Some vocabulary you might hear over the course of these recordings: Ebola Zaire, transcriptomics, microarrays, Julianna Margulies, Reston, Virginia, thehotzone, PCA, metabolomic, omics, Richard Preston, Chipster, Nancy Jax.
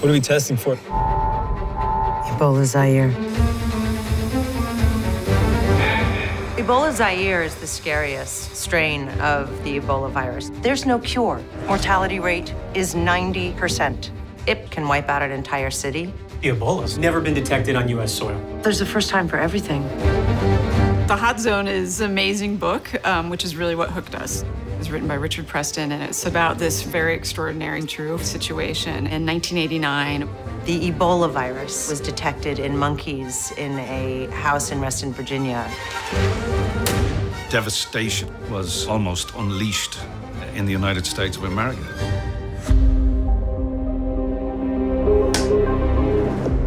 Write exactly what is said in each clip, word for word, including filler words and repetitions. What are we testing for? Ebola Zaire. Ebola Zaire is the scariest strain of the Ebola virus. There's no cure. Mortality rate is ninety percent. It can wipe out an entire city. Ebola's never been detected on U S soil. There's a first time for everything. The Hot Zone is an amazing book, um, which is really what hooked us. It was written by Richard Preston, and it's about this very extraordinary and true situation in nineteen eighty-nine. The Ebola virus was detected in monkeys in a house in Reston, Virginia. Devastation was almost unleashed in the United States of America.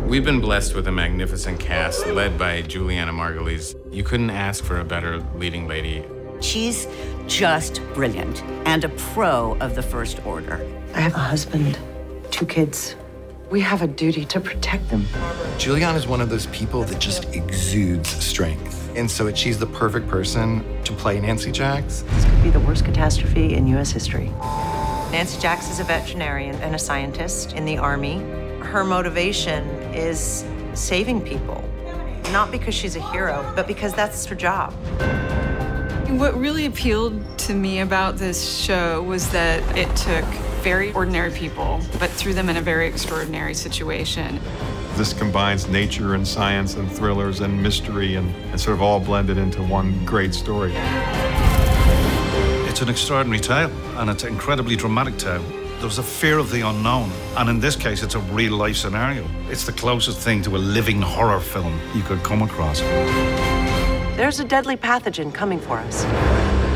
We've been blessed with a magnificent cast led by Julianna Margulies. You couldn't ask for a better leading lady. She's just brilliant and a pro of the first order. I have a husband, two kids. We have a duty to protect them. Julianna is one of those people that just exudes strength. And so she's the perfect person to play Nancy Jax. This could be the worst catastrophe in U S history. Nancy Jax is a veterinarian and a scientist in the Army. Her motivation is saving people, not because she's a hero, but because that's her job. What really appealed to me about this show was that it took very ordinary people, but threw them in a very extraordinary situation. This combines nature and science and thrillers and mystery and, and sort of all blended into one great story. It's an extraordinary tale, and it's an incredibly dramatic tale. There's a fear of the unknown, and in this case, it's a real-life scenario. It's the closest thing to a living horror film you could come across. There's a deadly pathogen coming for us.